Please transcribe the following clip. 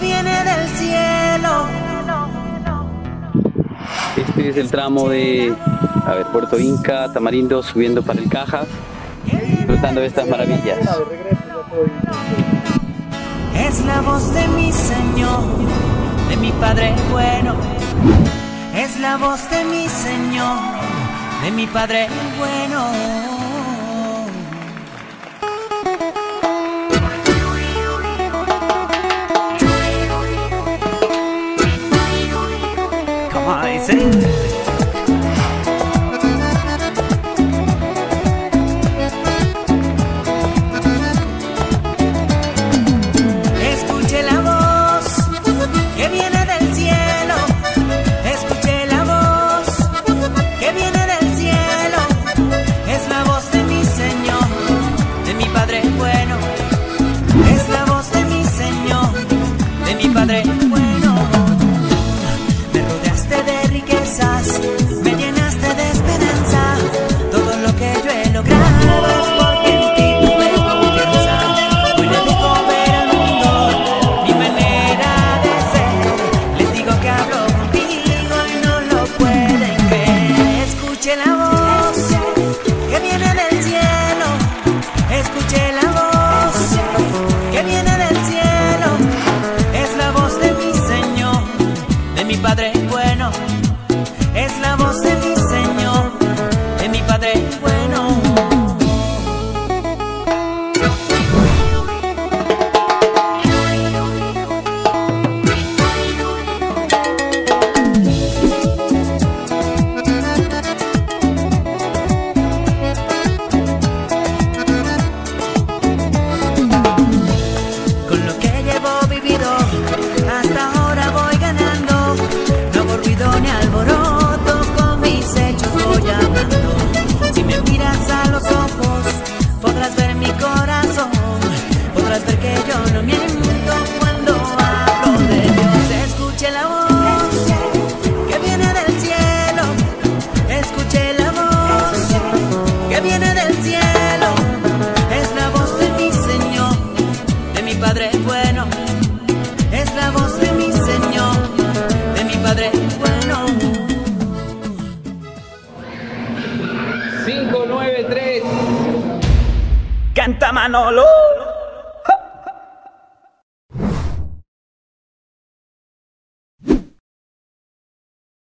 viene del cielo. Este es el tramo de Puerto Inca, Tamarindo, subiendo para el Cajas, disfrutando de estas maravillas. Es la voz de mi Señor, de mi Padre bueno. Es la voz de mi Señor, de mi Padre bueno. Sí. Escuché la voz que viene del cielo. Escuché la voz que viene del cielo. Es la voz de mi Señor, de mi Padre bueno. Es la voz de mi Señor, de mi Padre bueno. Me rodeaste de riquezas, me llenaste de esperanza, todo lo que yo he logrado es porque en ti tuve confianza. Hoy le digo ver al mundo mi manera de ser, les digo que hablo contigo y no lo pueden creer. Escuché la voz que viene del cielo, escuché la voz que viene del cielo, es la voz de mi Señor, de mi Padre bueno. Es la voz de mi Señor, de mi Padre bueno. Con lo que llevo vivido hasta ahora voy ganando, no hago ruido ni alboroto. Si me miras a los ojos, podrás ver mi corazón, podrás ver que yo no miento cuando hablo de Dios. Escuché la voz que viene del cielo, escuché la voz que viene del cielo, es la voz de mi Señor, de mi Padre bueno, es la voz de mi Señor, de mi Padre bueno. 593. Canta Manolo.